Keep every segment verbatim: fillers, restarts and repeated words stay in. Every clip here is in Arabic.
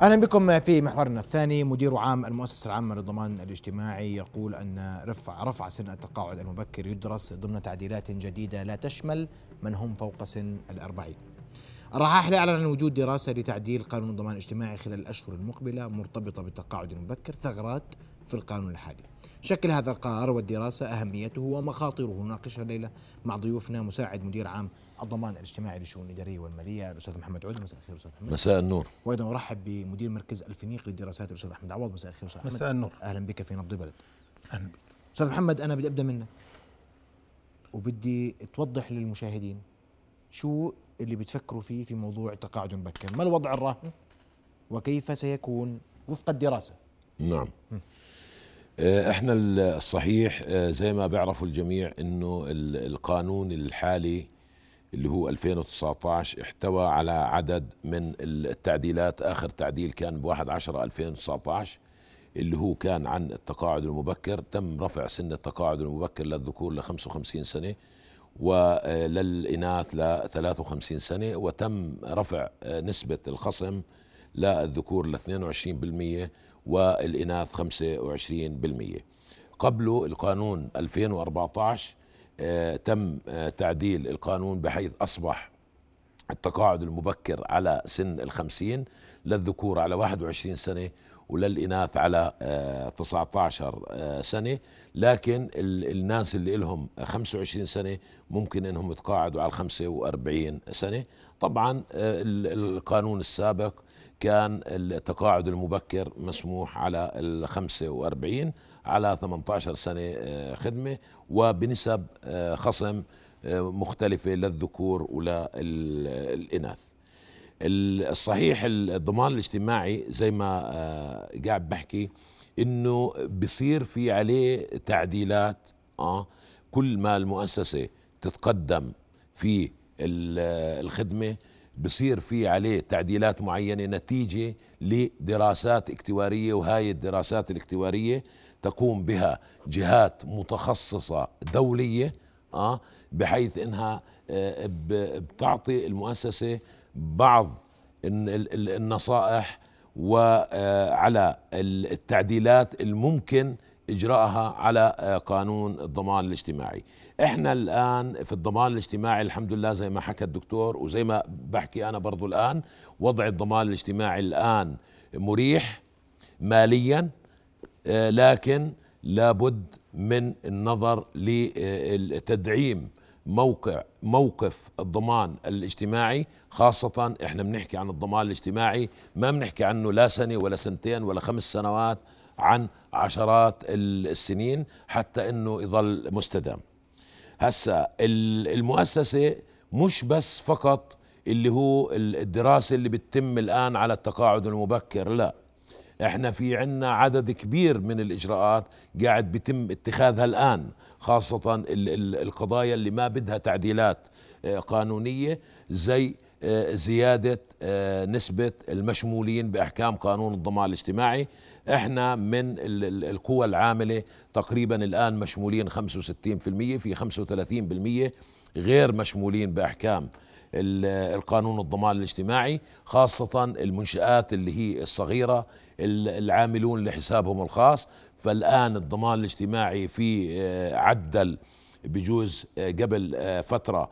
أهلا بكم في محورنا الثاني. مدير عام المؤسسة العامة للضمان الاجتماعي يقول أن رفع رفع سن التقاعد المبكر يدرس ضمن تعديلات جديدة لا تشمل من هم فوق سن الأربعين. الرحاحلة أعلن عن وجود دراسة لتعديل قانون الضمان الاجتماعي خلال الأشهر المقبلة مرتبطة بالتقاعد المبكر، ثغرات في القانون الحالي. شكل هذا القرار والدراسة أهميته ومخاطره نناقشها الليلة مع ضيوفنا مساعد مدير عام الضمان الاجتماعي للشؤون الإدارية والمالية الأستاذ محمد عودة. مساء الخير أستاذ محمد. مساء النور. وأيضا أرحب بمدير مركز الفينيق للدراسات الأستاذ احمد عوض. مساء الخير أستاذ أحمد. مساء النور. أهلا بك في نبض البلد. أهلا بك. أستاذ محمد، أنا بدي أبدأ منك وبدي توضح للمشاهدين شو اللي بتفكروا فيه في موضوع التقاعد المبكر، ما الوضع الراهن وكيف سيكون وفق الدراسة؟ نعم. م. احنا الصحيح زي ما بيعرفوا الجميع انه القانون الحالي اللي هو ألفين وتسعطعش احتوى على عدد من التعديلات. اخر تعديل كان بواحد عشرة ألفين وتسعطعش اللي هو كان عن التقاعد المبكر، تم رفع سن التقاعد المبكر للذكور ل خمسة وخمسين سنة وللإناث ل ثلاثة وخمسين سنة، وتم رفع نسبة الخصم للذكور ل اثنين وعشرين بالمئة والإناث خمسة وعشرين بالمئة. قبله القانون ألفين وأربعطعش آه تم آه تعديل القانون بحيث أصبح التقاعد المبكر على سن الخمسين للذكور على واحد وعشرين سنة وللإناث على آه تسعطعش آه سنة، لكن الناس اللي لهم خمسة وعشرين سنة ممكن أنهم يتقاعدوا على خمسة وأربعين سنة. طبعا آه القانون السابق كان التقاعد المبكر مسموح على ال خمسة وأربعين على ثمنطعش سنة خدمة وبنسب خصم مختلفة للذكور وللإناث. الصحيح الضمان الاجتماعي زي ما قاعد بحكي إنه بصير في عليه تعديلات. آه كل ما المؤسسة تتقدم في الخدمة بصير في عليه تعديلات معينة نتيجة لدراسات اكتوارية، وهاي الدراسات الاكتوارية تقوم بها جهات متخصصة دولية بحيث انها بتعطي المؤسسة بعض النصائح وعلى التعديلات الممكن إجراءها على قانون الضمان الاجتماعي. إحنا الآن في الضمان الاجتماعي الحمد لله زي ما حكى الدكتور وزي ما بحكي أنا برضو، الآن وضع الضمان الاجتماعي الآن مريح ماليا، لكن لابد من النظر لتدعيم موقع موقف الضمان الاجتماعي، خاصة إحنا بنحكي عن الضمان الاجتماعي ما بنحكي عنه لا سنة ولا سنتين ولا خمس سنوات، عن عشرات السنين حتى انه يظل مستدام. هسا المؤسسة مش بس فقط اللي هو الدراسة اللي بتتم الآن على التقاعد المبكر، لا احنا في عنا عدد كبير من الإجراءات قاعد بتم اتخاذها الآن، خاصة القضايا اللي ما بدها تعديلات قانونية زي زيادة نسبة المشمولين بأحكام قانون الضمان الاجتماعي. احنا من القوى العاملة تقريبا الآن مشمولين خمسة وستين بالمئة، في خمسة وثلاثين بالمئة غير مشمولين بأحكام القانون الضمان الاجتماعي، خاصة المنشآت اللي هي الصغيرة العاملون لحسابهم الخاص. فالآن الضمان الاجتماعي في عدل بجوز قبل فترة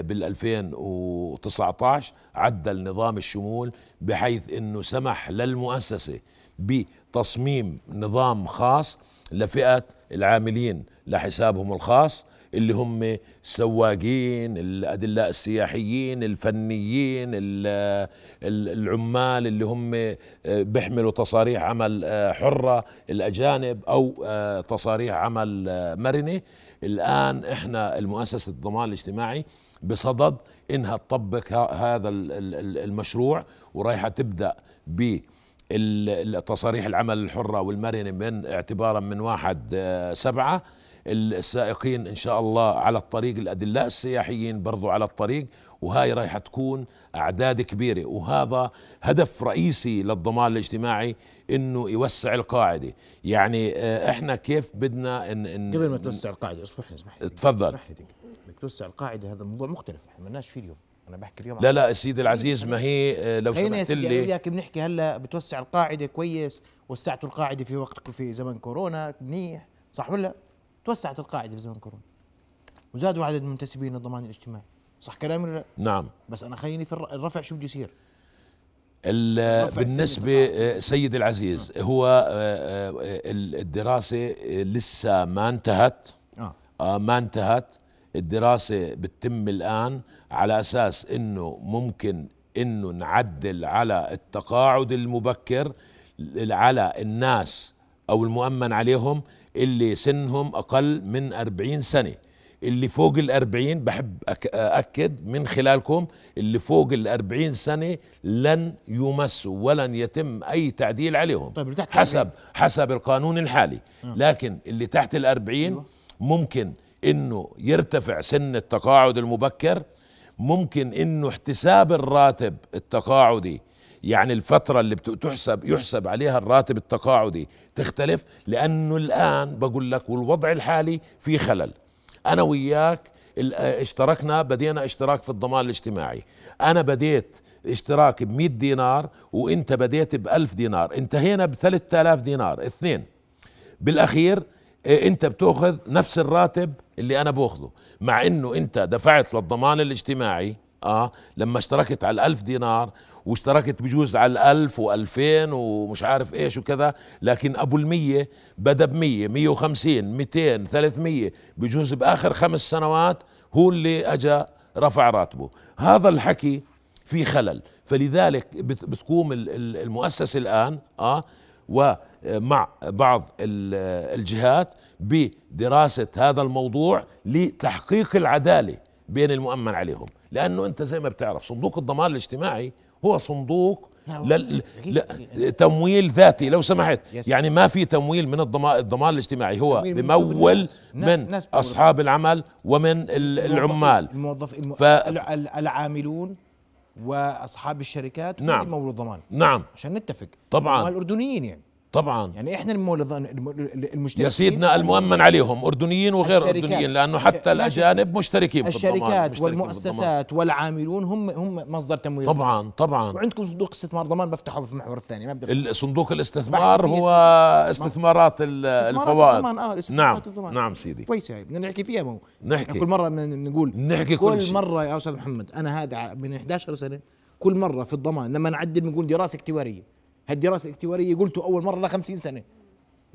بالألفين وتسعطعش عدل نظام الشمول بحيث أنه سمح للمؤسسة بتصميم نظام خاص لفئة العاملين لحسابهم الخاص اللي هم السواقين، الأدلاء السياحيين، الفنيين، العمال اللي هم بيحملوا تصاريح عمل حرة، الأجانب أو تصاريح عمل مرنة. الآن إحنا المؤسسة الضمان الاجتماعي بصدد إنها تطبق هذا المشروع، ورايحة تبدأ بتصاريح العمل الحرة والمرنة من اعتبارا من واحد سبعة. السائقين إن شاء الله على الطريق، الأدلاء السياحيين برضو على الطريق، وهاي رايحة تكون أعداد كبيرة. وهذا هدف رئيسي للضمان الاجتماعي إنه يوسع القاعدة. يعني إحنا كيف بدنا إن, إن قبل ما توسع القاعدة، أصبر اسمح لي تفضل، توسع القاعدة هذا موضوع مختلف، إحنا مالناش فيه اليوم. انا بحكي اليوم لا لا سيدي العزيز، ما هي لو سمحت لي وياك بنحكي هلا بتوسع القاعده كويس، وسعتوا القاعده في وقت في زمن كورونا منيح صح ولا؟ توسعت القاعده في زمن كورونا وزادوا عدد المنتسبين للضمان الاجتماعي صح كلامي ولا؟ نعم. بس انا خليني في الرفع شو بده يصير؟ بالنسبة سيد العزيز هو الدراسة لسه ما انتهت ما انتهت الدراسة بتتم الآن على أساس أنه ممكن أنه نعدل على التقاعد المبكر على الناس أو المؤمن عليهم اللي سنهم أقل من أربعين سنة. اللي فوق الأربعين بحب أأكد من خلالكم اللي فوق الأربعين سنة لن يمسوا ولن يتم أي تعديل عليهم. طيب تحت حسب حسب القانون الحالي. آه. لكن اللي تحت الأربعين ممكن إنه يرتفع سن التقاعد المبكر، ممكن إنه احتساب الراتب التقاعدي يعني الفترة اللي بتحسب يحسب عليها الراتب التقاعدي تختلف، لأنه الآن بقول لك والوضع الحالي في خلل. أنا وياك اشتركنا بدينا اشتراك في الضمان الاجتماعي، أنا بديت اشتراك بمئة دينار وأنت بديت بألف دينار، انتهينا بثلاثة آلاف دينار اثنين، بالأخير أنت بتأخذ نفس الراتب اللي أنا بأخذه، مع أنه أنت دفعت للضمان الاجتماعي آه لما اشتركت على الألف دينار واشتركت بجوز على الألف وألفين ومش عارف إيش وكذا، لكن أبو المية بدأ بمية مية وخمسين ميتين ثلاثمية بجوز بآخر خمس سنوات هو اللي أجا رفع راتبه. هذا الحكي في خلل، فلذلك بتقوم المؤسسة الآن آه ومع بعض الجهات بدراسة هذا الموضوع لتحقيق العدالة بين المؤمن عليهم، لأنه أنت زي ما بتعرف صندوق الضمان الاجتماعي هو صندوق لل... ل... تمويل ذاتي لو سمحت، يعني ما في تمويل من الضمان الضمان الاجتماعي، هو بمول من أصحاب العمل ومن العمال الموظفين ف... العاملون وأصحاب الشركات. نعم. بمول الضمان. نعم عشان نتفق طبعا هم الأردنيين يعني طبعا يعني احنا المشتركين يا سيدنا المؤمن عليهم أردنيين وغير أردنيين، لأنه حتى الأجانب مشتركين في الضمان. الشركات والمؤسسات والعاملون هم هم مصدر تمويل طبعا طبعا. وعندكم صندوق استثمار ضمان بفتحه في المحور الثاني ما صندوق الاستثمار هو استثمارات الفوائد. نعم نعم سيدي كويس، هاي بدنا نحكي فيها مو نحكي كل مرة بنقول نحكي كل, كل مرة يا أستاذ محمد أنا هذا من إحدى عشرة سنة كل مرة في الضمان لما نعدل بنقول دراسة اكتوارية، هالدراسة الاكتوارية قلتوا أول مرة لخمسين سنة،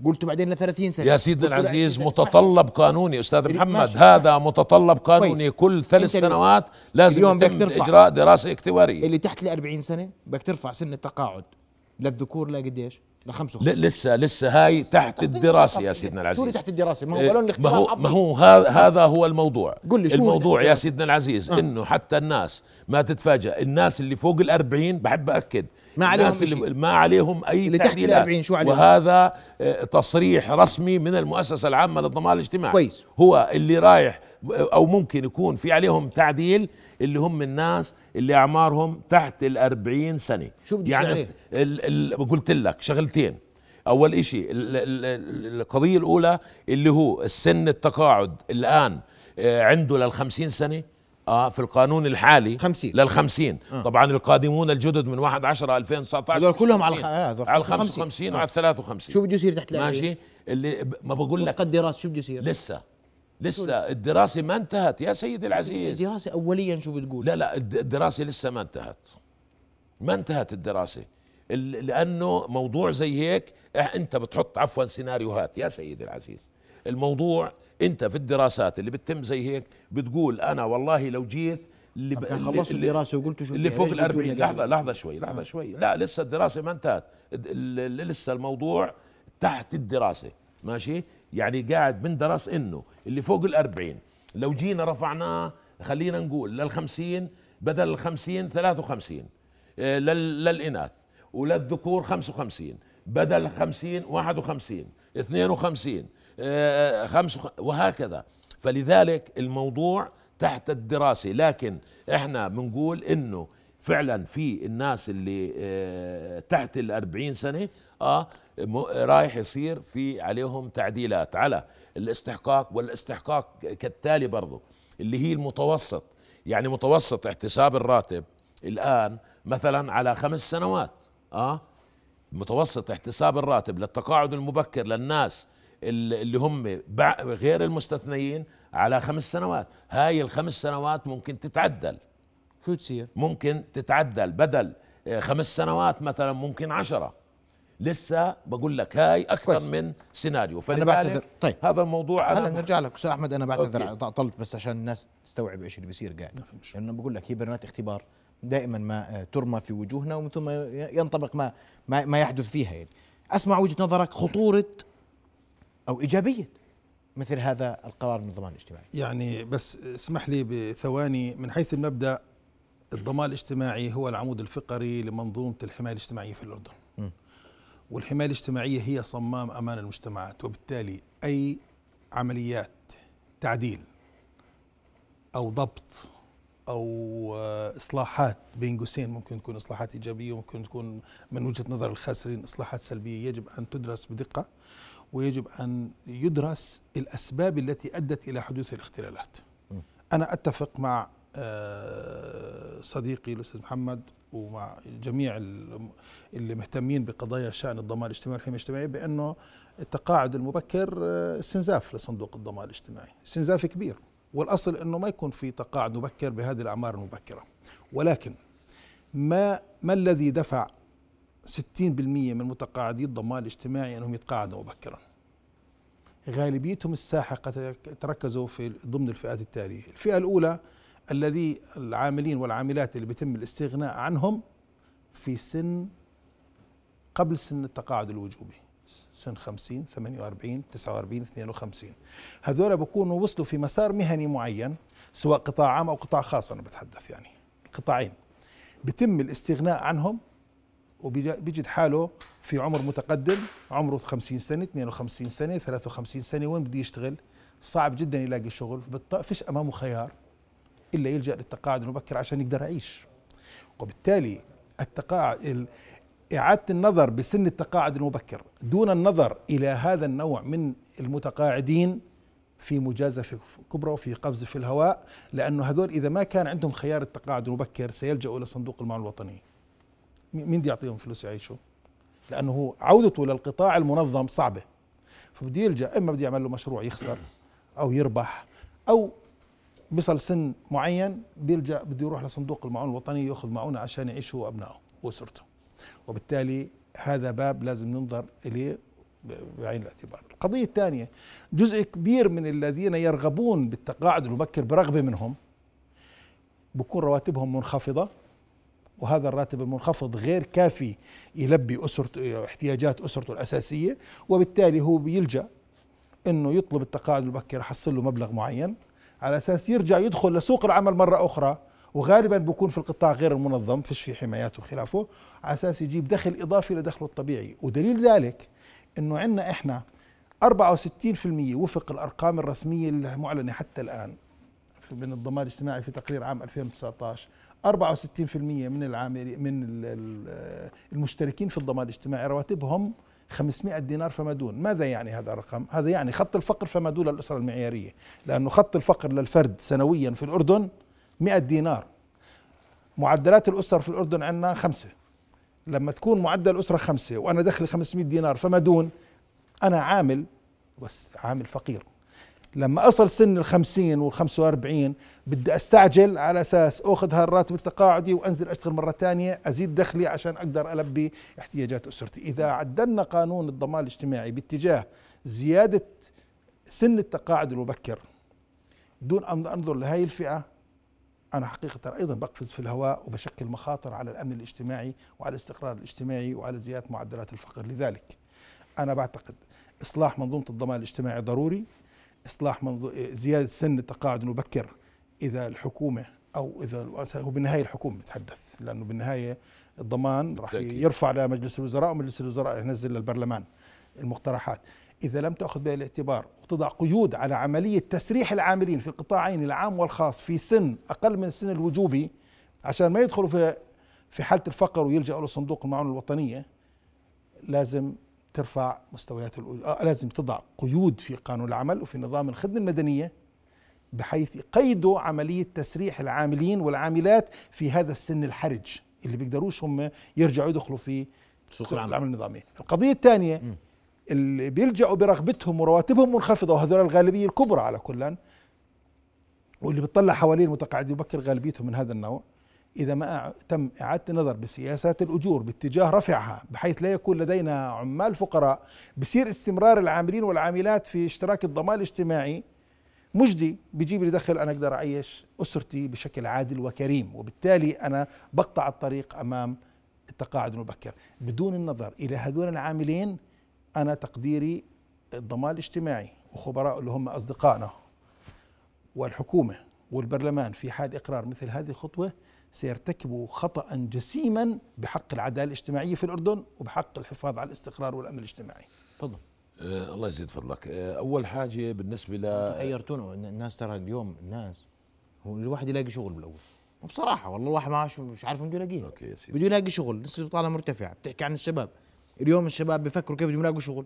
قلتوا بعدين لثلاثين سنة. يا سيدنا العزيز متطلب قانوني أستاذ محمد، هذا متطلب قانوني كل ثلاث سنوات لازم يتم إجراء دراسة اكتوارية. اللي تحت الأربعين سنة بدك ترفع سن التقاعد للذكور لقديش؟ لخمسة وخمسين. لسه لسه هاي تحت الدراسة يا سيدنا العزيز. شو اللي تحت الدراسة؟ ما هو ما هو ما هو هذا هو الموضوع. قل لي شو الموضوع يا سيدنا العزيز؟ إنه حتى الناس ما تتفاجأ، الناس اللي فوق الأربعين بحب أأكد ما عليهم ما عليهم اي تعديلات، وهذا تصريح رسمي من المؤسسه العامه للضمان الاجتماعي. كويس. هو اللي رايح او ممكن يكون في عليهم تعديل اللي هم الناس اللي اعمارهم تحت الأربعين سنه. شو بدي يعني قلت لك شغلتين، اول إشي القضيه الاولى اللي هو السن التقاعد الان عنده للخمسين سنه اه في القانون الحالي خمسين للخمسين. آه. طبعا القادمون الجدد من واحد عشرة ألفين وتسعطعش هذول كلهم على على الخمسة وخمسين وعلى الثلاثة وخمسين. شو بده يصير تحت الأربعين؟ ماشي اللي ما بقول لك الدراسه شو بده يصير؟ لسه لسه الدراسه ما انتهت يا سيدي العزيز. الدراسه اوليا شو بتقول؟ لا لا الدراسه لسه ما انتهت، ما انتهت الدراسه، لانه موضوع زي هيك انت بتحط عفوا سيناريوهات يا سيدي العزيز. الموضوع انت في الدراسات اللي بتتم زي هيك بتقول انا والله لو جيت اللي خلصت الدراسه وقلت شو اللي فوق الأربعين. لحظه لحظه شوي لحظه آه. شوي لا لسه الدراسه ما انتهت، لسه الموضوع تحت الدراسه ماشي، يعني قاعد بندرس انه اللي فوق الأربعين لو جينا رفعناه خلينا نقول للخمسين بدل الخمسين ثلاثة وخمسين للإناث وللذكور خمسة وخمسين بدل خمسين واحد وخمسين اثنين وخمسين خمس وهكذا. فلذلك الموضوع تحت الدراسة، لكن احنا بنقول انه فعلا في الناس اللي اه تحت الأربعين سنة اه رايح يصير في عليهم تعديلات على الاستحقاق، والاستحقاق كالتالي برضه اللي هي المتوسط يعني متوسط احتساب الراتب الآن مثلا على خمس سنوات آه متوسط احتساب الراتب للتقاعد المبكر للناس اللي هم غير المستثنيين على خمس سنوات، هاي الخمس سنوات ممكن تتعدل. شو تصير؟ ممكن تتعدل بدل خمس سنوات مثلا ممكن عشرة. لسه بقول لك هاي أكثر كويس. من سيناريو. أنا بعتذر. طيب هذا الموضوع هلا نرجع لك أستاذ أحمد. أنا بعتذر طلت بس عشان الناس تستوعب إيش اللي بيصير قاعد. لأنه يعني بقول لك هي برنامج اختبار دائما ما ترمى في وجوهنا ومن ثم ينطبق ما ما يحدث فيها. يعني أسمع وجهة نظرك خطورة أو إيجابية مثل هذا القرار من الضمان الاجتماعي. يعني بس اسمح لي بثواني. من حيث المبدأ الضمان الاجتماعي هو العمود الفقري لمنظومة الحماية الاجتماعية في الأردن. م. والحماية الاجتماعية هي صمام أمان المجتمعات، وبالتالي أي عمليات تعديل أو ضبط أو إصلاحات بين قوسين ممكن تكون إصلاحات إيجابية وممكن تكون من وجهة نظر الخاسرين إصلاحات سلبية يجب أن تدرس بدقة، ويجب أن يدرس الأسباب التي أدت إلى حدوث الاختلالات. م. أنا أتفق مع صديقي الأستاذ محمد ومع جميع اللي مهتمين بقضايا شأن الضمان الاجتماعي والحماية الاجتماعية بأنه التقاعد المبكر استنزاف لصندوق الضمان الاجتماعي، استنزاف كبير، والأصل أنه ما يكون في تقاعد مبكر بهذه الأعمار المبكرة. ولكن ما ما الذي دفع ستين بالمئة من متقاعدي الضمان الاجتماعي أنهم يتقاعدوا مبكرا؟ غالبيتهم الساحقة تركزوا في ضمن الفئات التالية. الفئة الأولى الذي العاملين والعاملات اللي بيتم الاستغناء عنهم في سن قبل سن التقاعد الوجوبي، سن خمسين، ثمانية وأربعين، تسعة وأربعين، اثنين وخمسين. هذول بكونوا وصلوا في مسار مهني معين سواء قطاع عام أو قطاع خاص، أنا بتحدث يعني قطاعين، بيتم الاستغناء عنهم وبيجد حاله في عمر متقدم، عمره خمسين سنة، اثنين وخمسين سنة، ثلاثة وخمسين سنة، وين بده يشتغل؟ صعب جدا يلاقي شغل، فيش أمامه خيار إلا يلجأ للتقاعد المبكر عشان يقدر يعيش. وبالتالي التقاعد، إعادة النظر بسن التقاعد المبكر دون النظر إلى هذا النوع من المتقاعدين في مجازفة كبرى وفي قفز في الهواء، لأنه هذول إذا ما كان عندهم خيار التقاعد المبكر سيلجأوا إلى صندوق المال الوطني. مين بده يعطيهم فلوس يعيشوا؟ لأنه عودته للقطاع المنظم صعبة، فبده يلجأ إما بده يعمل له مشروع يخسر أو يربح، أو بيصل سن معين بيلجأ بده يروح لصندوق المعونة الوطني يأخذ معونة عشان يعيش هو وأبنائه وأسرته. وبالتالي هذا باب لازم ننظر إليه بعين الاعتبار. القضية الثانية، جزء كبير من الذين يرغبون بالتقاعد المبكر برغبة منهم بكون رواتبهم منخفضة، وهذا الراتب المنخفض غير كافي يلبي أسرته احتياجات أسرته الأساسية، وبالتالي هو بيلجأ إنه يطلب التقاعد المبكر يحصل له مبلغ معين على أساس يرجع يدخل لسوق العمل مرة أخرى، وغالبا بيكون في القطاع غير المنظم فيش في حمايات وخلافه، على أساس يجيب دخل إضافي لدخله الطبيعي. ودليل ذلك أنه عندنا إحنا أربعة وستين بالمئة وفق الأرقام الرسمية المعلنة حتى الآن من الضمان الاجتماعي في تقرير عام ألفين وتسعطعش، أربعة وستين بالمئة من العاملين من المشتركين في الضمان الاجتماعي رواتبهم خمسمئة دينار فما دون. ماذا يعني هذا الرقم؟ هذا يعني خط الفقر فما دون للأسرة المعيارية، لأنه خط الفقر للفرد سنويا في الأردن مئة دينار. معدلات الأسر في الأردن عندنا خمسة، لما تكون معدل الأسرة خمسة وأنا دخلي خمسمئة دينار فما دون، أنا عامل بس عامل فقير. لما أصل سن الخمسين والخمسة وأربعين بدي أستعجل على أساس أخذ هالراتب التقاعدي وأنزل أشتغل مرة تانية أزيد دخلي عشان أقدر ألبي احتياجات أسرتي. إذا عدلنا قانون الضمان الاجتماعي باتجاه زيادة سن التقاعد المبكر دون أن أنظر لهذه الفئة، أنا حقيقة أيضا بقفز في الهواء وبشكل مخاطر على الأمن الاجتماعي وعلى الاستقرار الاجتماعي وعلى زيادة معدلات الفقر. لذلك أنا بعتقد إصلاح منظومة الضمان الاجتماعي ضروري، إصلاح منظو... زيادة سن التقاعد المبكر إذا الحكومة أو إذا هو بالنهاية الحكومة بتحدث، لأنه بالنهاية الضمان راح يرفع لمجلس الوزراء ومجلس الوزراء ينزل للبرلمان المقترحات. إذا لم تأخذ بها الاعتبار وتضع قيود على عملية تسريح العاملين في القطاعين العام والخاص في سن أقل من سن الوجوبي عشان ما يدخلوا في في حالة الفقر ويلجأوا لصندوق المعونة الوطنية، لازم ترفع مستويات الأجور. لازم تضع قيود في قانون العمل وفي نظام الخدمة المدنية بحيث قيدوا عملية تسريح العاملين والعاملات في هذا السن الحرج اللي بيقدروش هم يرجعوا يدخلوا في سوق العمل النظامي. القضية الثانية اللي بيلجأوا برغبتهم ورواتبهم منخفضة، وهذول الغالبية الكبرى على كلان، واللي بتطلع حواليه المتقاعدين بكر غالبيتهم من هذا النوع، إذا ما تم إعادة النظر بسياسات الأجور باتجاه رفعها بحيث لا يكون لدينا عمال فقراء، بصير استمرار العاملين والعاملات في اشتراك الضمان الاجتماعي مجدي، بيجيب لي دخل أنا أقدر أعيش أسرتي بشكل عادل وكريم، وبالتالي أنا بقطع الطريق أمام التقاعد المبكر. بدون النظر إلى هذول العاملين، أنا تقديري الضمان الاجتماعي وخبراء اللي هم أصدقائنا والحكومة والبرلمان في حال إقرار مثل هذه الخطوة سيرتكبوا خطأ جسيما بحق العدالة الاجتماعية في الأردن وبحق الحفاظ على الاستقرار والأمن الاجتماعي. تفضل. أه الله يزيد فضلك. أه أول حاجة بالنسبة ل غيرتونا الناس، ترى اليوم الناس هو الواحد يلاقي شغل بالأول، وبصراحة والله الواحد ما مش عارف بده يلاقيه. أوكي يا سيدي. بده يلاقي شغل، نسبة طالعة مرتفعة، بتحكي عن الشباب، اليوم الشباب بفكروا كيف بدهم يلاقوا شغل،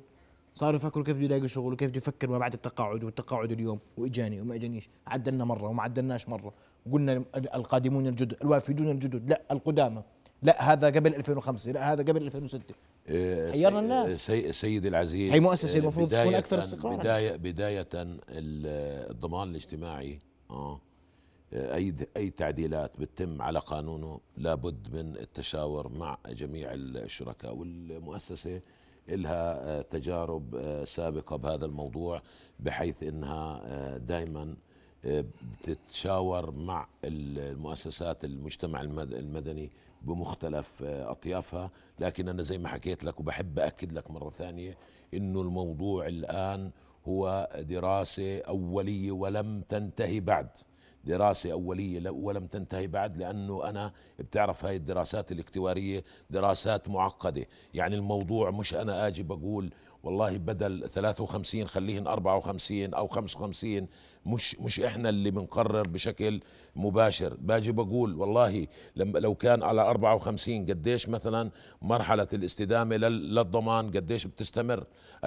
صاروا يفكروا كيف بده يلاقوا شغل وكيف بده يفكر ما بعد التقاعد، والتقاعد اليوم واجاني وما اجانيش، عدلنا مره وما عدلناش مره، وقلنا القادمون الجدد، الوافدون الجدد، لا القدامى، لا هذا قبل ألفين وخمسة، لا هذا قبل ألفين وستة. أه حيرنا الناس. سي سيدي العزيز، هي مؤسسه المفروض تكون اكثر استقرارا. بدايه بدايه الضمان الاجتماعي، اه اي اي تعديلات بتتم على قانونه لابد من التشاور مع جميع الشركاء، والمؤسسه لها تجارب سابقة بهذا الموضوع بحيث انها دائما بتتشاور مع المؤسسات المجتمع المدني بمختلف اطيافها، لكن انا زي ما حكيت لك وبحب اكد لك مرة ثانية انه الموضوع الان هو دراسة اولية ولم تنتهي بعد، دراسة أولية ولم تنتهي بعد، لأنه أنا بتعرف هاي الدراسات الاكتوارية دراسات معقدة، يعني الموضوع مش أنا أجي بقول والله بدل ثلاثة وخمسين خليهن أربعة وخمسين أو خمسة وخمسين، مش مش إحنا اللي بنقرر بشكل مباشر، باجي بقول والله لو كان على أربعة وخمسين قديش مثلا مرحلة الاستدامة للضمان قديش بتستمر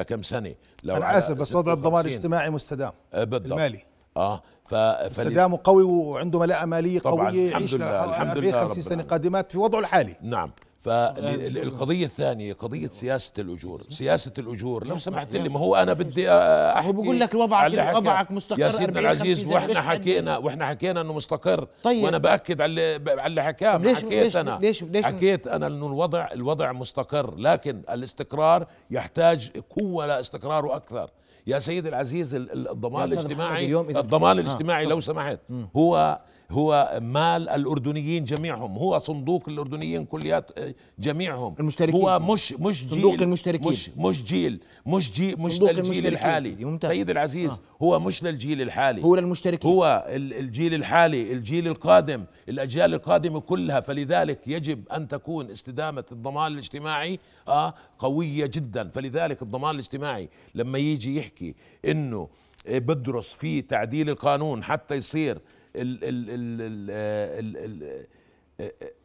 كم سنة، لو أنا آسف بس وضع الضمان الاجتماعي مستدام المالي اه ف استدامه قوي وعنده ملاءه ماليه قويه، يعيش ل خمسين سنه قادمات في وضعه الحالي. نعم. فالقضيه الثانيه قضيه سياسه الاجور، سياسه الاجور لو سمحت لي، ما هو انا بدي احكي، بقول لك وضعك وضعك مستقر يا سيدنا العزيز، واحنا حكينا واحنا حكينا انه مستقر. طيب. وانا باكد على على اللي حكاه، حكيت ليش انا ليش ليش حكيت انا انه الوضع الوضع مستقر، لكن الاستقرار يحتاج قوه لاستقراره اكثر يا سيدي العزيز. الضمان الاجتماعي الضمان الاجتماعي لو سمحت هو هو مال الأردنيين جميعهم، هو صندوق الأردنيين كليات جميعهم، المشتركين، هو مش مش جيل صندوق المشتركين، مش مش جيل مش جيل مش للجيل الحالي سيدي العزيز، آه. هو مش للجيل الحالي، هو للمشتركين، هو الجيل الحالي، الجيل القادم، الأجيال القادمة كلها، فلذلك يجب أن تكون استدامة الضمان الاجتماعي آه قوية جدا. فلذلك الضمان الاجتماعي لما يجي يحكي إنه بدرس في تعديل القانون حتى يصير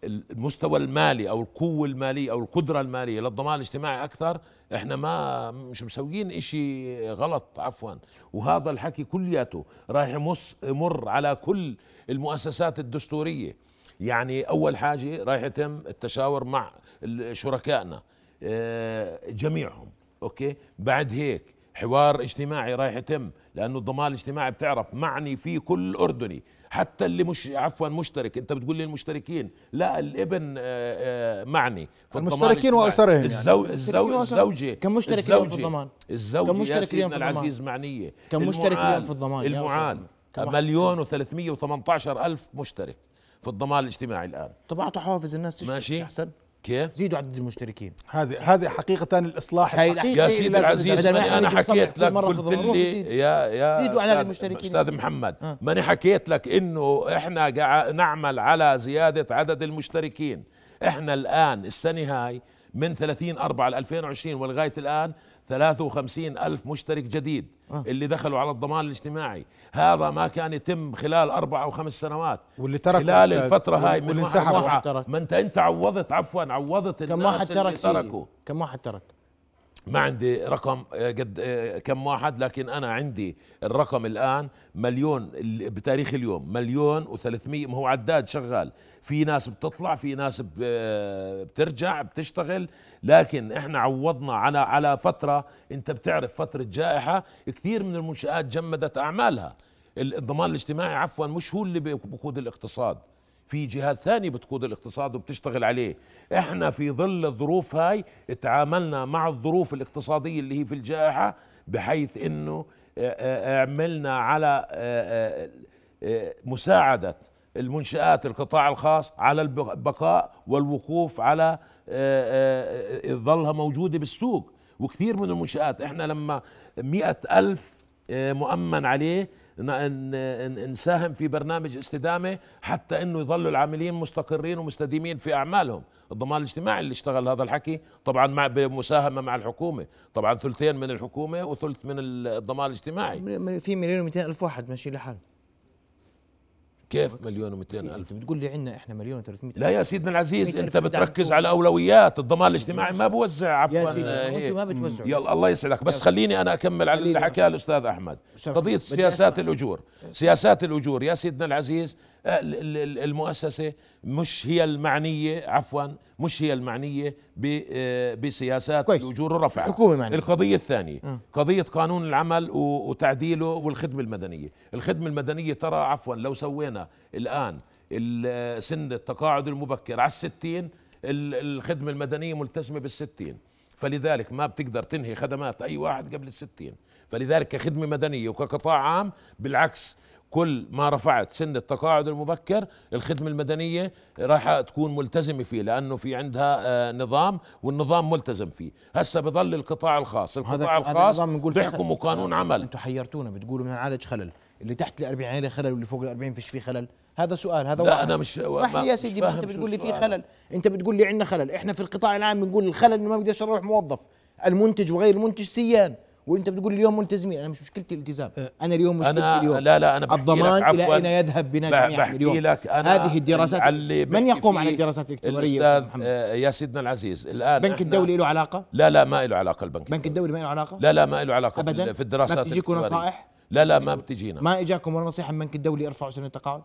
المستوى المالي او القوه الماليه او القدره الماليه للضمان الاجتماعي اكثر، احنا ما مش مسويين اشي غلط عفوا. وهذا الحكي كلياته رايح يمص يمر على كل المؤسسات الدستوريه، يعني اول حاجه رايح يتم التشاور مع شركائنا جميعهم، اوكي، بعد هيك حوار اجتماعي رايح يتم، لأنه الضمان الاجتماعي بتعرف معني فيه كل أردني، حتى اللي مش عفوا مشترك. أنت بتقول لي المشتركين، لا الابن آآ آآ معني في المشتركين وأسرهم، الزو... يعني الزو... الزوجة كم مشترك اليوم في الضمان؟ الزوجة يا سيدنا العزيز معنية، كم مشترك اليوم في الضمان؟ المعان مليون وثلاثمية وثمانية ألف مشترك في الضمان الاجتماعي الآن. طب أعطوا حوافز الناس تشترك، ماشي أحسن، كيف زيدوا عدد المشتركين. هذه هذه حقيقه الاصلاح الحقيقي يا سيدي العزيز. انا حكيت لك، قلت لي يا يا زيدوا عدد المشتركين استاذ محمد، أه. ماني حكيت لك انه احنا قاع نعمل على زياده عدد المشتركين. احنا الان السنه هاي من ثلاثين أربعة ألفين وعشرين ولغايه الان ثلاثة وخمسين ألف مشترك جديد أه. اللي دخلوا على الضمان الاجتماعي، هذا ما كان يتم خلال أربع أو خمس سنوات، واللي تركوا خلال الفترة هاي من واحد صحة. ما أنت أنت عوضت عفوا عوضت الناس اللي تركوا. كم واحد ترك؟ ما عندي رقم قد كم واحد، لكن أنا عندي الرقم الآن مليون بتاريخ اليوم، مليون وثلاثمية. ما هو عداد شغال، في ناس بتطلع، في ناس بترجع بتشتغل، لكن احنا عوضنا على على فترة. انت بتعرف فترة جائحة كثير من المنشآت جمدت أعمالها. الضمان الاجتماعي عفوا مش هو اللي بقود الاقتصاد، في جهات ثانية بتقود الاقتصاد وبتشتغل عليه. احنا في ظل الظروف هاي تعاملنا مع الظروف الاقتصادية اللي هي في الجائحة، بحيث انه عملنا على مساعدة المنشآت القطاع الخاص على البقاء والوقوف على ظلها موجودة بالسوق. وكثير من المنشآت احنا لما مئة ألف مؤمن عليه نساهم في برنامج استدامة حتى انه يظلوا العاملين مستقرين ومستديمين في اعمالهم. الضمان الاجتماعي اللي اشتغل هذا الحكي طبعا مع بمساهمة مع الحكومة، طبعا ثلثين من الحكومة وثلث من الضمان الاجتماعي. في مليون ومئتين ألف واحد ماشي لحاله. كيف مليون ومئتين ألف؟ بتقول لي عندنا احنا مليون وثلاثمية. لا يا سيدنا العزيز، انت بتركز على اولويات. الضمان الاجتماعي ما بوزع، عفوا يا سيدي ما بتوزع. يلا الله يسعدك، بس خليني انا اكمل على اللي حكاه الاستاذ احمد. قضيه سياسات الاجور، سياسات الاجور يا سيدنا العزيز، المؤسسه مش هي المعنيه، عفوا مش هي المعنيه بسياسات الاجور ورفعها الحكومه. معنى القضيه الثانيه قضيه قانون العمل وتعديله والخدمه المدنيه. الخدمه المدنيه ترى عفوا لو سوينا الان سن التقاعد المبكر على الستين، الخدمه المدنيه ملتزمه بالستين، فلذلك ما بتقدر تنهي خدمات اي واحد قبل الستين. فلذلك كخدمه مدنيه وكقطاع عام بالعكس، كل ما رفعت سن التقاعد المبكر الخدمة المدنية راح تكون ملتزمة فيه، لأنه في عندها نظام والنظام ملتزم فيه. هسه بظل القطاع الخاص، القطاع الخاص بيحكموا قانون عمل. أنتوا حيرتونا، بتقولوا بدنا نعالج خلل، اللي تحت ال أربعين عليه خلل واللي فوق ال أربعين فيش فيه خلل. هذا سؤال، هذا لا أنا مش اسمح لي يا سيدي، ما أنت بتقول لي في خلل، أنت بتقول لي عندنا خلل. إحنا في القطاع العام بنقول الخلل إنه ما بقدرش أروح موظف، المنتج وغير المنتج سيان، وانت بتقول اليوم ملتزمين. انا مش مشكلتي الالتزام، انا اليوم مشكلتي أنا اليوم لا لا انا بحكي الضمان لك الى اين يذهب بنا جميعا اليوم. هذه الدراسات من يقوم على الدراسات الاكتواريه يا سيدنا العزيز الان؟ البنك الدولي له علاقه؟ لا لا ما له علاقه. البنك البنك الدولي ما له علاقه؟ لا لا ما له علاقه ابدا في الدراسات. ما بتجيكم نصائح؟ لا لا ما بتجينا. ما اجاكم ولا نصيحه من البنك الدولي ارفعوا سن التقاعد؟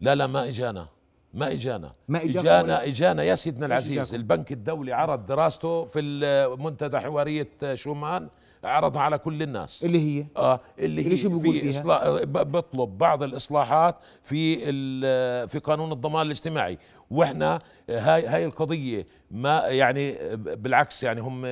لا لا ما اجانا ما اجانا ما اجانا اجانا يا سيدنا العزيز. البنك الدولي عرض دراسته في المنتدى حواريه شومان، عرضها على كل الناس اللي هي اه اللي, اللي هي شو بيقول فيها؟ إصلاح، بطلب بعض الاصلاحات في في قانون الضمان الاجتماعي. واحنا هاي هاي القضيه ما يعني بالعكس، يعني هم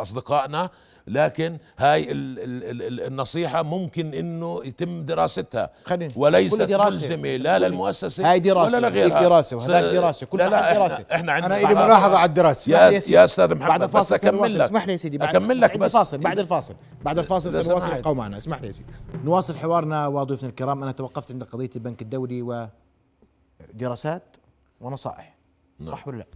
اصدقائنا، لكن هاي ال ال ال النصيحه ممكن انه يتم دراستها وليست ملزمه لا للمؤسسه هاي دراسه ولا لغيرها. هاي دراسه وهذاك دراسه، كل واحد دراسه. احنا عندنا انا إلي ملاحظه على الدراسه يا يا استاذ محمد. بعد الفاصل اكمل لك، اسمح لي يا سيدي، اكمل لك بس الفاصل. بعد الفاصل بعد الفاصل سنواصل القوم معنا. اسمح لي يا سيدي نواصل حوارنا وضيوفنا الكرام. انا توقفت عند قضيه البنك الدولي ودراسات ونصائح، صح ولا لا؟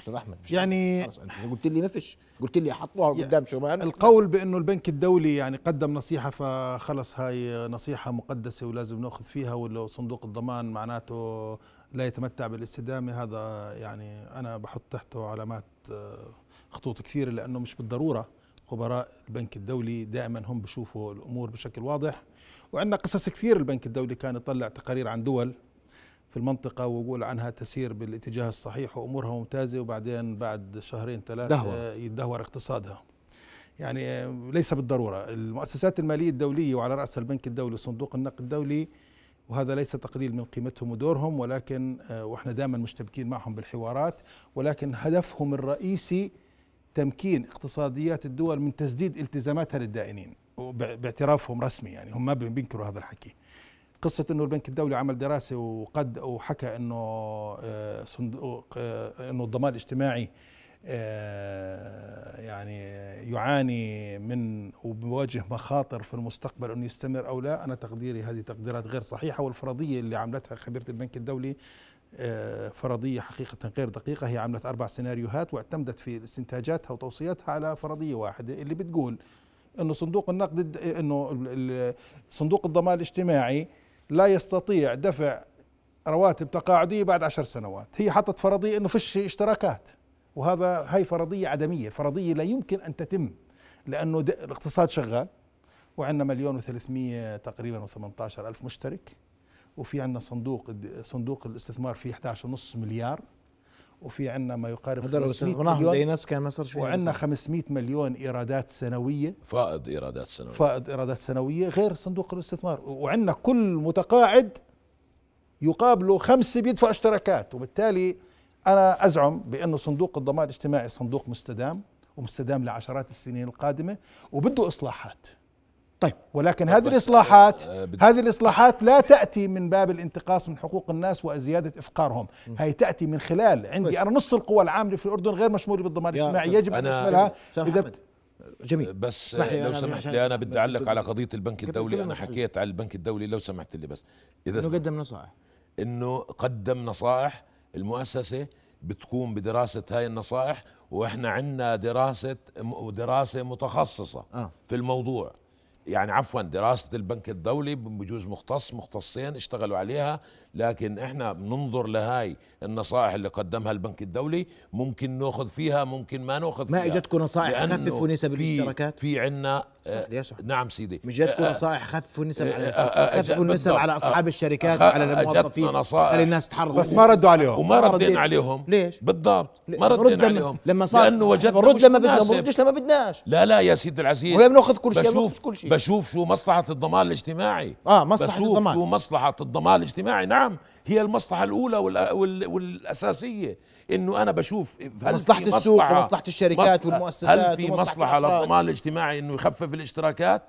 استاذ احمد يعني خلص انت قلت لي ما فيش، قلت لي حطوها قدام شومان. القول بانه البنك الدولي يعني قدم نصيحه فخلص هاي نصيحه مقدسه ولازم ناخذ فيها، ولو صندوق الضمان معناته لا يتمتع بالاستدامه، هذا يعني انا بحط تحته علامات خطوط كثيره، لانه مش بالضروره خبراء البنك الدولي دائما هم بشوفوا الامور بشكل واضح. وعندنا قصص كثير البنك الدولي كان يطلع تقارير عن دول في المنطقة ويقول عنها تسير بالاتجاه الصحيح وأمورها ممتازة، وبعدين بعد شهرين ثلاثة يدهور اقتصادها. يعني ليس بالضرورة المؤسسات المالية الدولية وعلى رأسها البنك الدولي وصندوق النقد الدولي، وهذا ليس تقليل من قيمتهم ودورهم، ولكن وإحنا دائما مشتبكين معهم بالحوارات، ولكن هدفهم الرئيسي تمكين اقتصاديات الدول من تسديد التزاماتها للدائنين باعترافهم رسمي. يعني هم ما بينكروا هذا الحكي. قصة انه البنك الدولي عمل دراسة وقد وحكى انه صندوق انه الضمان الاجتماعي يعني يعاني من وبواجه مخاطر في المستقبل انه يستمر او لا، انا تقديري هذه تقديرات غير صحيحة، والفرضية اللي عملتها خبيرة البنك الدولي فرضية حقيقة غير دقيقة. هي عملت اربع سيناريوهات واعتمدت في استنتاجاتها وتوصياتها على فرضية واحدة اللي بتقول انه صندوق النقد انه صندوق الضمان الاجتماعي لا يستطيع دفع رواتب تقاعدية بعد عشر سنوات. هي حطت فرضية انه فيش اشتراكات، وهذا هي فرضية عدمية، فرضية لا يمكن أن تتم، لأنه الاقتصاد شغال وعندنا مليون وثلاثمية تقريبا وثمانتاشر ألف مشترك، وفي عندنا صندوق صندوق الاستثمار فيه أحد عشر ونص مليار، وفي عندنا ما يقارب خمسمية مليون، وعندنا خمسمية مليون ايرادات سنويه، فائض ايرادات سنويه فائض ايرادات سنويه غير صندوق الاستثمار، وعندنا كل متقاعد يقابله خمسه بيدفع اشتراكات. وبالتالي انا ازعم بانه صندوق الضمان الاجتماعي صندوق مستدام ومستدام لعشرات السنين القادمه وبده اصلاحات. طيب، ولكن هذه الاصلاحات هذه الاصلاحات لا تاتي من باب الانتقاص من حقوق الناس وزياده افقارهم، هي تاتي من خلال عندي انا نص القوى العامله في الاردن غير مشموله بالضمان الاجتماعي، يجب ان نشملها. اذا جميل، بس لو سمحت لي انا بدي اعلق على قضيه البنك الدولي. انا حكيت على البنك الدولي، لو سمحت لي بس اذا انه قدم نصائح انه قدم نصائح المؤسسه بتقوم بدراسه هاي النصائح، واحنا عندنا دراسه دراسه متخصصه آه. في الموضوع، يعني عفوا دراسة البنك الدولي بجوز مختص مختصين اشتغلوا عليها، لكن احنا بننظر لهاي النصائح اللي قدمها البنك الدولي، ممكن ناخذ فيها ممكن ما ناخذ فيها. ما اجتكم نصائح خففوا نسب الاشتراكات؟ في عندنا آه نعم سيدي، مش جاتكم نصائح خففوا النسب على خففوا النسب على اصحاب الشركات وعلى الموظفين، خلي الناس تحرك، بس ما ردوا عليهم وما ردينا عليهم. ليش؟ بالضبط ما ردينا عليهم لما صار، لانه وجدنا رد ما بدنا وردش لما بدناش. لا لا يا سيدي العزيز، ولا بناخذ كل شيء، بناخذ كل شيء، بشوف شو مصلحة الضمان الاجتماعي. اه مصلحة الضمان، بشوف شو مصلحة الضمان الاجتماعي. نعم، هي المصلحة الأولى والأساسية، إنه أنا بشوف هل مصلحة في السوق مصلحة ومصلحة الشركات والمؤسسات، هل في مصلحة للضمان الاجتماعي إنه يخفف الاشتراكات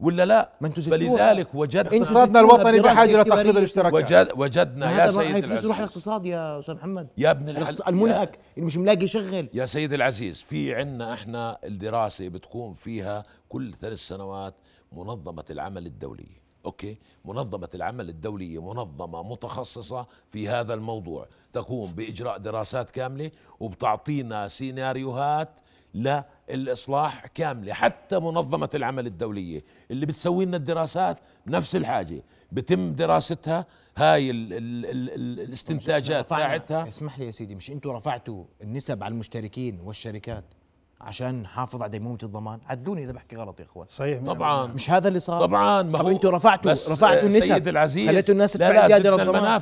ولا لا؟ فلذلك وجدنا اقتصادنا الوطني بحاجة لتخفيض الاشتراكات. وجدنا يا سيد العزيز، هي فلوس روح الاقتصاد يا أستاذ محمد يا ابن الحلال المنهك اللي مش ملاقي شغل. يا سيد العزيز، في عندنا احنا الدراسة بتقوم فيها كل ثلاث سنوات منظمة العمل الدولية. أوكي، منظمة العمل الدولية منظمة متخصصة في هذا الموضوع، تقوم بإجراء دراسات كاملة وبتعطينا سيناريوهات للإصلاح كاملة. حتى منظمة العمل الدولية اللي بتسوي لنا الدراسات نفس الحاجة، بتم دراستها هاي ال ال ال الاستنتاجات تاعتها. اسمح لي يا سيدي، مش أنتوا رفعتوا النسب على المشتركين والشركات عشان نحافظ على ديمومة الضمان؟ عدوني إذا بحكي غلط يا إخوان. صحيح، طبعا مش هذا اللي صار طبعا. ما طب أنتوا رفعتوا رفعتوا النسب سيد العزيز، خليتوا الناس تدفع زيادة للضمان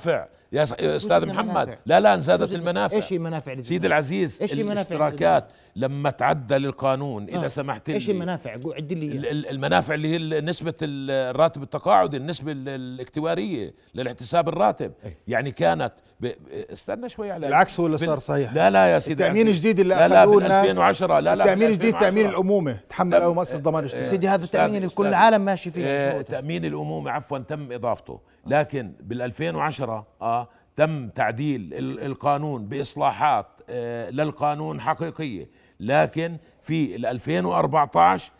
يا أستاذ محمد. لا لا، انزادت المنافع. إيش هي منافع سيد العزيز؟ إيش هي منافع الاشتراكات لما تعدل القانون؟ إذا سمحت لي، إيش المنافع؟ عد لي المنافع اللي هي نسبة الراتب التقاعد، النسبة الاكتوارية للاحتساب الراتب. يعني كانت ب... استنى شوي على العكس هو اللي صار. صحيح، لا لا يا سيدي، التأمين الجديد اللي أخذوه الناس ألفين وعشرة. لا لا، التأمين الجديد تأمين الأمومة تحمله مؤسسة ضمان اجتماعي. سيدي هذا التأمين اللي كل العالم ماشي فيه، تأمين الأمومة عفوا تم إضافته، لكن بالألفين وعشرة اه تم تعديل القانون بإصلاحات آه للقانون حقيقية، لكن في ألفين وأربعطعش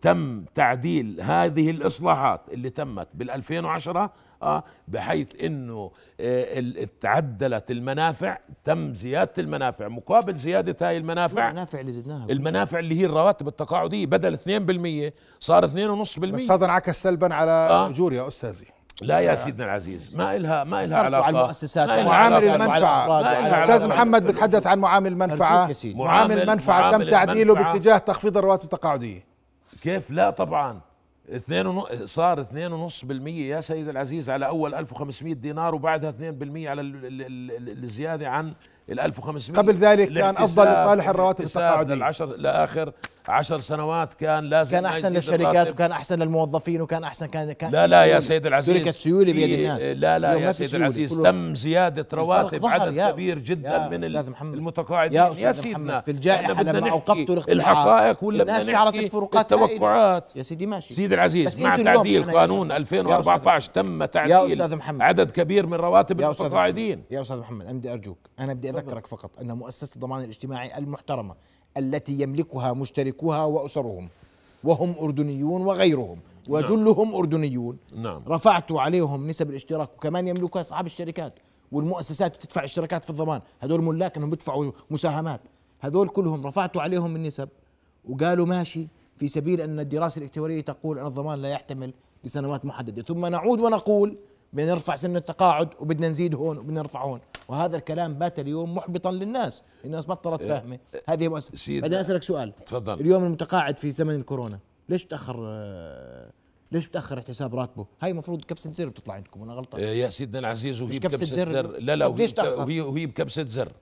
تم تعديل هذه الإصلاحات اللي تمت بالألفين وعشرة آه بحيث إنه آه تعدلت المنافع، تم زيادة المنافع. مقابل زيادة هاي المنافع، المنافع اللي زدناها، المنافع اللي هي الرواتب التقاعدية بدل اثنين بالمية صار اثنين ونص بالمية. بس هذا انعكس سلبا على أجور يا أستاذي. لا يا سيدنا العزيز، ما إلها ما إلها علاقة على المؤسسات، معامل المنفعة. أستاذ محمد بتحدث عن معامل المنفعة، معامل المنفعة تم تعديله باتجاه تخفيض الرواتب التقاعدية. كيف؟ لا طبعا، اثنين صار اثنين ونص بالمية يا سيد العزيز على أول ألف وخمسمية دينار، وبعدها اثنين بالمية على الزيادة عن ال ألف وخمسمية. قبل ذلك كان أفضل لصالح الرواتب التقاعدية لآخر عشر سنوات، كان لازم كان أحسن للشركات وكان أحسن للموظفين وكان أحسن كان, كان لا لا يا سيد العزيز، شركة سيولة بيد الناس. لا لا يا سيد العزيز، تم زيادة رواتب عدد كبير جدا من المتقاعدين يا, يا سيدنا. في الجائحة لما أوقفتوا الحقائق ولا الناس شعرت الفروقات، التوقعات يا سيدي ماشي سيد العزيز. مع تعديل قانون ألفين وأربعطعش تم تعديل عدد كبير من رواتب المتقاعدين. يا أستاذ محمد، أنا بدي أرجوك، أنا بدي أذكرك فقط أن مؤسسة الضمان الاجتماعي المحترمة التي يملكها مشتركوها وأسرهم وهم أردنيون وغيرهم وجلهم أردنيون، نعم، رفعتوا عليهم نسب الاشتراك، وكمان يملكوها أصحاب الشركات والمؤسسات تدفع اشتراكات في الضمان، هذول ملاك أنهم بدفعوا مساهمات، هذول كلهم رفعتوا عليهم النسب وقالوا ماشي، في سبيل أن الدراسة الاكتوارية تقول أن الضمان لا يحتمل لسنوات محددة. ثم نعود ونقول بدنا نرفع سن التقاعد وبدنا نزيد هون وبدنا نرفع هون، وهذا الكلام بات اليوم محبطا للناس، الناس بطلت فاهمه هذه مؤسس. بدي اسالك سؤال، تفضل. اليوم المتقاعد في زمن الكورونا ليش تاخر ليش بتاخر احتساب راتبه؟ هاي المفروض كبسه زر بتطلع عندكم وانا غلطان يا سيدنا العزيز، وهي بكبسه زر. لا لا وهي وهي, وهي بكبسه زر.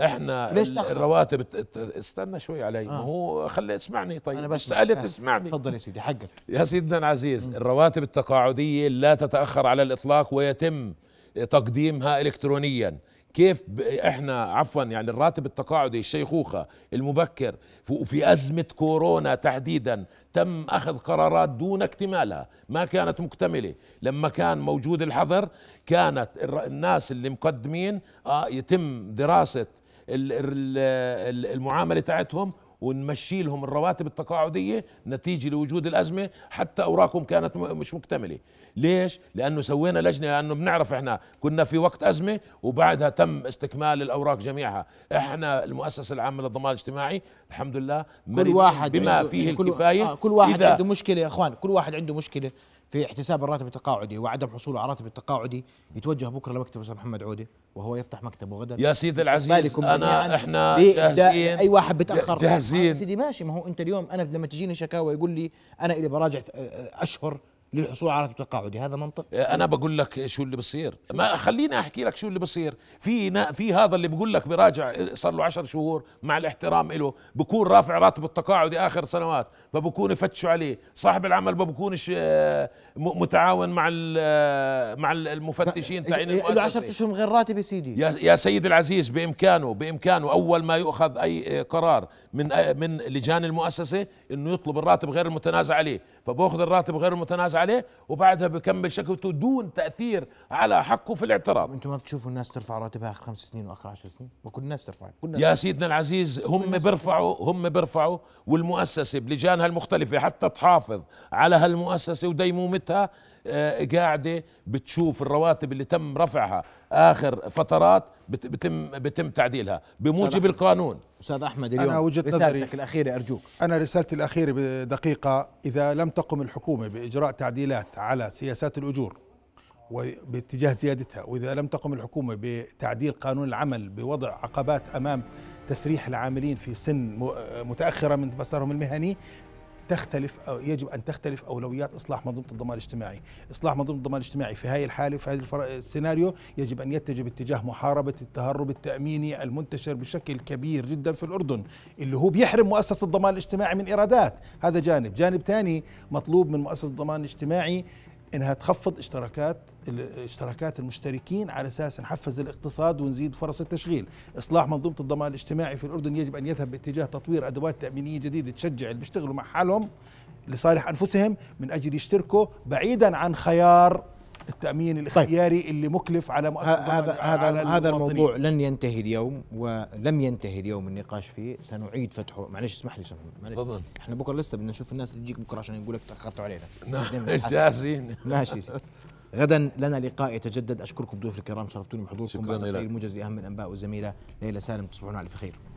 احنا الرواتب بت... استنى شوي علي. آه. ما هو خلي اسمعني. طيب انا بس سالت اسمعني. تفضل يا سيدي حقك يا سيدنا العزيز. م. الرواتب التقاعديه لا تتاخر على الاطلاق ويتم تقديمها الكترونيا. كيف ب... احنا عفوا يعني الراتب التقاعدي الشيخوخه المبكر في ازمه كورونا تحديدا تم اخذ قرارات دون اكتمالها، ما كانت مكتمله. لما كان موجود الحظر كانت الناس اللي مقدمين آه يتم دراسه المعامله تاعتهم ونمشي لهم الرواتب التقاعديه نتيجه لوجود الازمه، حتى اوراقهم كانت مش مكتمله. ليش؟ لانه سوينا لجنه، لانه بنعرف احنا كنا في وقت ازمه وبعدها تم استكمال الاوراق جميعها. احنا المؤسسه العامه للضمان الاجتماعي الحمد لله كل واحد بما فيه كل الكفايه. آه كل واحد عنده مشكله يا اخوان، كل واحد عنده مشكله في احتساب الراتب التقاعدي وعدم حصوله على الراتب التقاعدي، يتوجه بكره لمكتب الاستاذ محمد عوده وهو يفتح مكتبه غدا. يا سيدي العزيز انا احنا جاهزين. اي واحد بتاخر جاهزين سيدي ماشي. ما هو انت اليوم انا لما تجيني شكاوى يقول لي انا الي براجع اشهر للحصول على راتب تقاعدي، هذا منطق؟ انا بقول لك شو اللي بصير، ما خليني احكي لك شو اللي بصير. في في هذا اللي بقول لك براجع صار له عشر شهور، مع الاحترام له بكون رافع راتب التقاعدي اخر سنوات، فبكون يفتشوا عليه. صاحب العمل ما بكونش متعاون مع مع المفتشين تاعين المؤسسه. له عشرة اشهر من غير راتب يا سيدي. يا سيدي العزيز بامكانه بامكانه اول ما يؤخذ اي قرار من من لجان المؤسسه انه يطلب الراتب غير المتنازع عليه، فباخذ الراتب غير المتنازع عليه وبعدها بكمل شكوته دون تاثير على حقه في الاعتراض. انتم ما بتشوفوا الناس ترفع راتبها اخر خمس سنين واخر عشر سنين؟ ما كل الناس ترفع. يا سيدنا العزيز هم بيرفعوا هم بيرفعوا والمؤسسه بلجانها المختلفه حتى تحافظ على هالمؤسسه وديمومتها قاعده بتشوف الرواتب اللي تم رفعها اخر فترات بتم بتم تعديلها بموجب القانون. استاذ احمد اليوم أنا وجهة رسالتك الاخيره ارجوك. انا رسالتي الاخيره بدقيقه، اذا لم تقم الحكومه باجراء تعديلات على سياسات الاجور وباتجاه زيادتها، واذا لم تقم الحكومه بتعديل قانون العمل بوضع عقبات امام تسريح العاملين في سن متاخره من مسارهم المهني، تختلف أو يجب أن تختلف أولويات إصلاح منظومة الضمان الاجتماعي. إصلاح منظومة الضمان الاجتماعي في هذه الحالة وفي هذا السيناريو يجب أن يتجه باتجاه محاربة التهرب التأميني المنتشر بشكل كبير جدا في الأردن، اللي هو بيحرم مؤسسة الضمان الاجتماعي من إيرادات. هذا جانب. جانب ثاني مطلوب من مؤسسة الضمان الاجتماعي إنها تخفض اشتراكات اشتراكات المشتركين على أساس نحفز الاقتصاد ونزيد فرص التشغيل. إصلاح منظومة الضمان الاجتماعي في الأردن يجب أن يذهب باتجاه تطوير أدوات تأمينية جديدة تشجع اللي بيشتغلوا مع حالهم لصالح أنفسهم من أجل يشتركوا، بعيدا عن خيار التأمين الاختياري. طيب. اللي مكلف على مؤسسة هذا هذا هذا الموضوع لن ينتهي اليوم، ولم ينتهي اليوم النقاش فيه، سنعيد فتحه. معلش اسمح لي معلش طبعا. احنا بكره لسه بدنا نشوف الناس اللي تجيك بكره عشان يقول لك تأخرتوا علينا. جاهزين ماشي. غدا لنا لقاء يتجدد. اشكركم ضيوف الكرام شرفتوني بحضوركم. شكرا لك. الموجز لاهم الانباء والزميله ليلى سالم، تصبحون على الف خير.